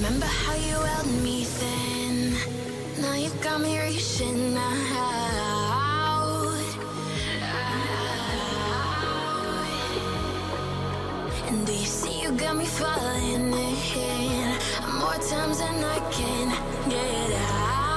Remember how you held me then? Now you've got me reaching out. And do you see you got me falling in? More times than I can get out.